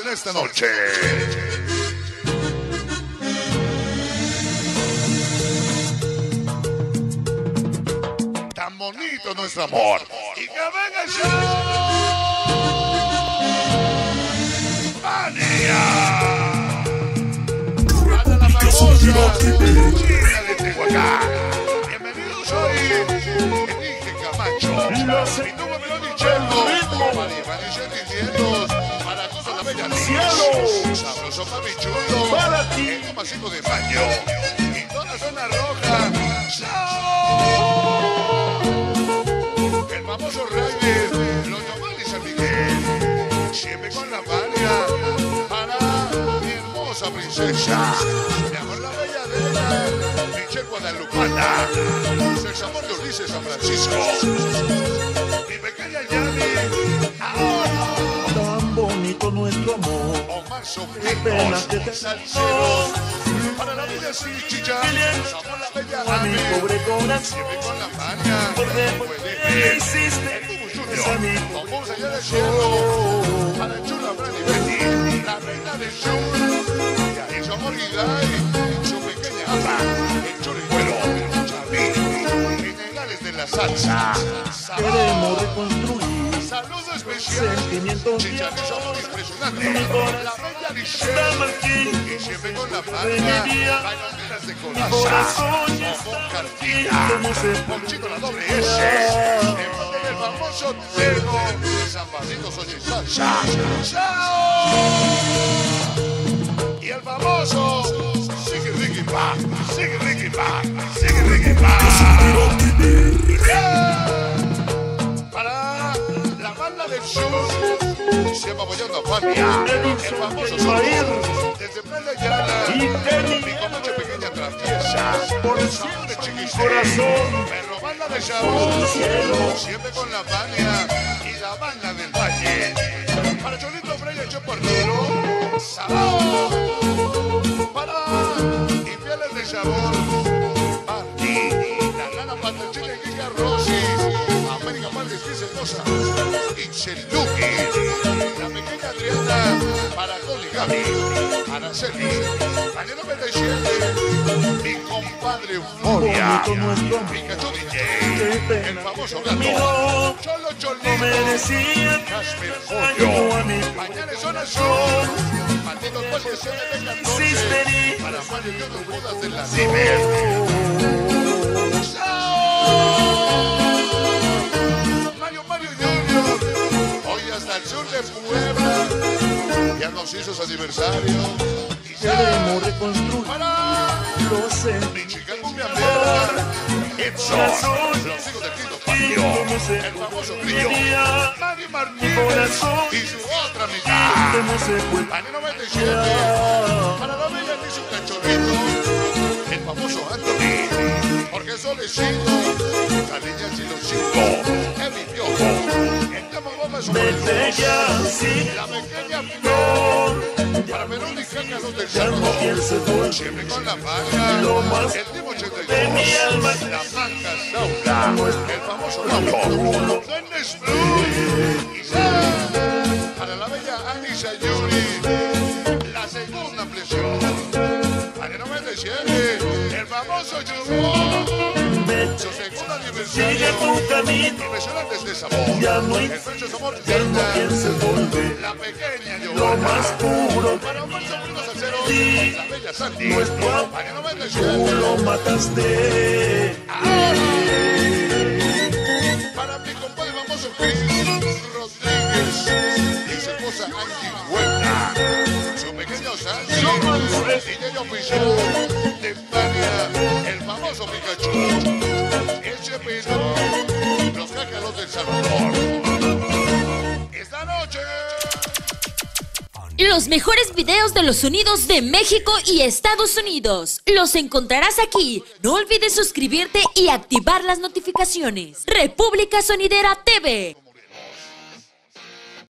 en esta noche. Tan bonito nuestro amor. Y que venga el show. ¡Manía! Bienvenidos hoy en Nique Camacho. Mi nombre me lo diciendo. Para cosas de bella cielo. Sabroso Fabi chulo. Para ti. El tomacito de baño. Y toda la zona roja. ¡Chao! El famoso Reyes. Los Yomales y San Miguel. Siempre con la varia. Para mi hermosa princesa. Michelle Guadalupana, el sabor de Ulises San Francisco, mi pequeña Yanni, ahora tan bonito nuestro amor, Omar Sobrinos, salseros, para la vida sin chicha, sabor la bella a mi pobre corazón, siempre con la maña, puede hiciste el Cubo Junior, vamos allá del cielo, para Chula, Brani Betty, la reina del show, y ahí su amor y su el choricuelo, chavín, generales de la salsa. Queremos reconstruir saludos especiales, sentimientos, chicharros, amor impresionante. La bella Michelle, y siempre con la palma, bailaderas de coraza, con cartina, Ponchito la doble S, el famoso Tego, Zambacito Soy Salsa, ¡chao! Y el famoso. Sigue Ricky Back, sigue Ricky Back. Para la banda del show, siempre apoyando a Fabia, el famoso sonido, desde Playa Llana, mi coche pequeña traviesa, por siempre chiquis, corazón, perro banda de Chavos, siempre con la Fania y la banda del Valle, para Cholito Freya, yo por Tiro, Salao, para de sabor, Martín, la nana Patrocina y Kika Rossi, América Marques, Cris Hermosa, Incheluki, la pequeña triana, para Coli Gaby, Araceli, año 97, mi compadre Euforia, Pikachu DJ, el famoso gato, Cholo Cholito, Casper Pollo, mañana es Zona Sur. Los cuales se deben a todos para Mario y otros bodas de la ciber. Mario Junior, hoy hasta el sur de Puebla, ya nos hizo su aniversario. Y queremos reconstruir los sentimientos. Edson, los hijos de Tito Patio, el famoso Crío, Mari Martínez y su otra mitad. Año 97, para la bella y su cachorrito, el famoso Antonio, Jorge Solecito, Cariñas y los Cinco, Emi Piojo, el Temo Gómez Obrero, la pequeña Flor. Para Verónica Carlos del Salvador, siempre con la magia, el Timo 82, la Blanca Saula, el famoso Lauro, Dennis Blue, Isaac, para la bella Alicia Yuri, la segunda presión, para el 97, el famoso Chubón, su segunda diversión, impresionantes de sabor, el precio de amor, la pequeña Giovanna. Para más sobrinos salseros, la bella Santi, año 97, tú lo mataste. Para mi compadre famoso Chris Rodríguez y su esposa Angie Huerta, su pequeño Santi, el niño oficial de Fabi, el famoso Pikachu, el chepito, los cacaros del Salvador. Esta noche. Los mejores videos de los sonidos de México y Estados Unidos los encontrarás aquí. No olvides suscribirte y activar las notificaciones. República Sonidera TV.